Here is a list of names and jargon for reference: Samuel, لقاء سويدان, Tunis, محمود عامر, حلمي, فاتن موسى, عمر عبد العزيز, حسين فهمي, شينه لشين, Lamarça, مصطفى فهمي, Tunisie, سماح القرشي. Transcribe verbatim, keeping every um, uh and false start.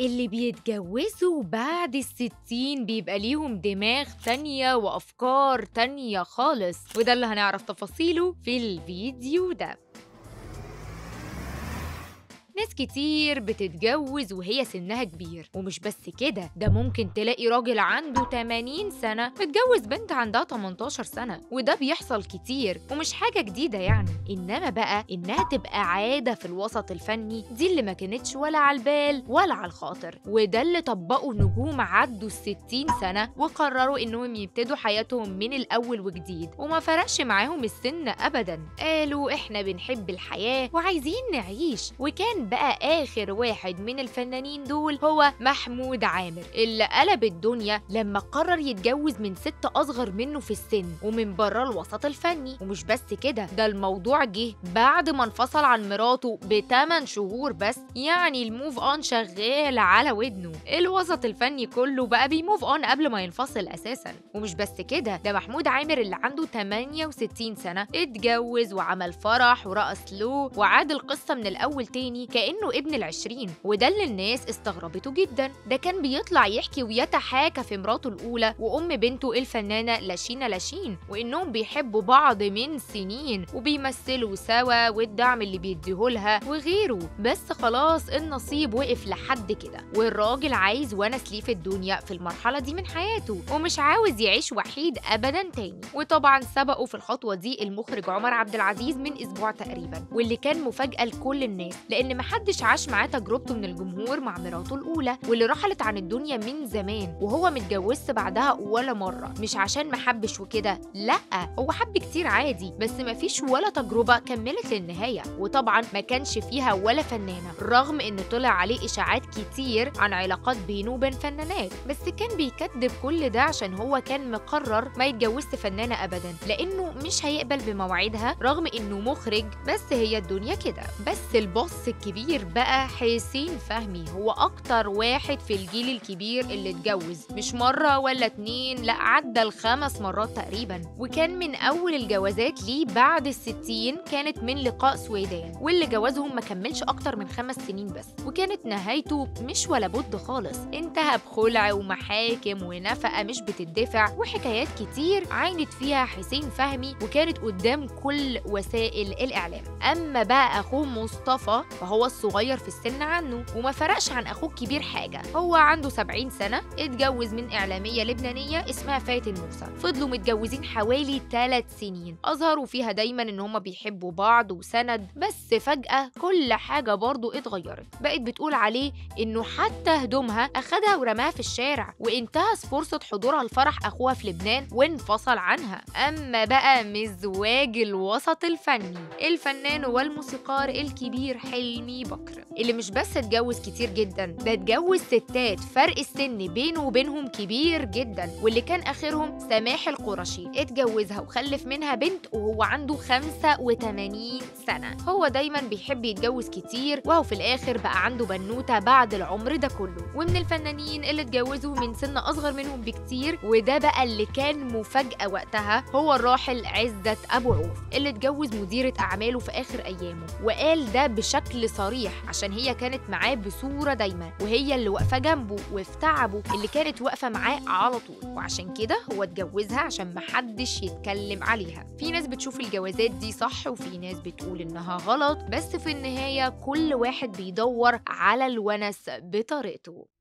اللي بيتجوزوا بعد الستين بيبقى ليهم دماغ تانية وأفكار تانية خالص، وده اللي هنعرف تفاصيله في الفيديو ده. ناس كتير بتتجوز وهي سنها كبير، ومش بس كده، ده ممكن تلاقي راجل عنده تمانين سنة متجوز بنت عندها تمنتاشر سنة، وده بيحصل كتير ومش حاجة جديدة يعني. إنما بقى إنها تبقى عادة في الوسط الفني دي اللي ما كانتش ولا على البال ولا على الخاطر، وده اللي طبقوا نجوم عدوا الستين سنة وقرروا إنهم يبتدوا حياتهم من الأول وجديد، وما فرقش معاهم السن أبداً. قالوا إحنا بنحب الحياة وعايزين نعيش. وكان بقى آخر واحد من الفنانين دول هو محمود عامر، اللي قلب الدنيا لما قرر يتجوز من ست أصغر منه في السن ومن بره الوسط الفني. ومش بس كده، ده الموضوع جه بعد ما انفصل عن مراته بتمن شهور بس، يعني الموف اون شغال على ودنه. الوسط الفني كله بقى بيموف اون قبل ما ينفصل أساسا. ومش بس كده، ده محمود عامر اللي عنده تمانية وستين سنة اتجوز وعمل فرح ورقص له وعاد القصة من الأول تاني كأنه ابن العشرين، وده اللي الناس استغربته جدا. ده كان بيطلع يحكي ويتحاكى في مراته الأولى وأم بنته الفنانة لشينه لشين، وإنهم بيحبوا بعض من سنين وبيمثلوا سوا والدعم اللي بيديهولها وغيره، بس خلاص النصيب وقف لحد كده، والراجل عايز ونس ليه في الدنيا في المرحلة دي من حياته، ومش عاوز يعيش وحيد أبدا تاني. وطبعا سبقوا في الخطوة دي المخرج عمر عبد العزيز من أسبوع تقريبا، واللي كان مفاجأة لكل الناس لأن محدش عاش معاه تجربته من الجمهور مع مراته الأولى واللي رحلت عن الدنيا من زمان وهو متجوزش بعدها ولا مرة، مش عشان محبش وكده، لأ هو حب كتير عادي، بس مفيش ولا تجربة كملت للنهاية، وطبعا ما كانش فيها ولا فنانة، رغم إن طلع عليه إشاعات كتير عن علاقات بينه وبين فنانات، بس كان بيكذب كل ده عشان هو كان مقرر ما يتجوزش فنانة أبدا لأنه مش هيقبل بمواعيدها رغم إنه مخرج، بس هي الدنيا كده. بس البص الكبير بقى حسين فهمي هو أكتر واحد في الجيل الكبير اللي اتجوز، مش مرة ولا اتنين، لأ عدى الخمس مرات تقريبا، وكان من أول الجوازات ليه بعد الستين كانت من لقاء سويدان، واللي جوازهم ما كملش أكتر من خمس سنين بس، وكانت نهايته مش ولا بد خالص، انتهى بخلع ومحاكم ونفقة مش بتدفع وحكايات كتير عانت فيها حسين فهمي، وكانت قدام كل وسائل الإعلام. أما بقى أخوه مصطفى فهو الصغير في السن عنه، وما فرقش عن أخوه الكبير حاجة، هو عنده سبعين سنة، اتجوز من إعلامية لبنانية اسمها فاتن موسى، فضلوا متجوزين حوالي ثلاث سنين، أظهروا فيها دايما إن هما بيحبوا بعض وسند، بس فجأة كل حاجة برضه اتغيرت، بقت بتقول عليه إنه حتى هدومها أخدها ورماها في الشارع، وانتهت فرصة حضورها لفرح أخوها في لبنان وانفصل عنها. أما بقى مزواج الوسط الفني، الفنان والموسيقار الكبير حلمي بكر، اللي مش بس اتجوز كتير جدا، ده اتجوز ستات فرق السن بينه وبينهم كبير جدا، واللي كان اخرهم سماح القرشي، اتجوزها وخلف منها بنت وهو عنده خمسة وتمانين سنة. هو دايما بيحب يتجوز كتير وهو في الاخر بقى عنده بنوتة بعد العمر ده كله. ومن الفنانين اللي اتجوزوا من سن اصغر منهم بكتير، وده بقى اللي كان مفاجأة وقتها، هو الراحل عزت أبو عوف، اللي اتجوز مديرة اعماله في اخر ايامه، وقال ده بشكل صريح عشان هي كانت معاه بصورة دايما، وهي اللي واقفة جنبه وفي تعبه، اللي كانت واقفة معاه على طول، وعشان كده هو اتجوزها عشان محدش يتكلم عليها. في ناس بتشوف الجوازات دي صح وفي ناس بتقول انها غلط، بس في النهاية كل واحد بيدور على الونس بطريقته.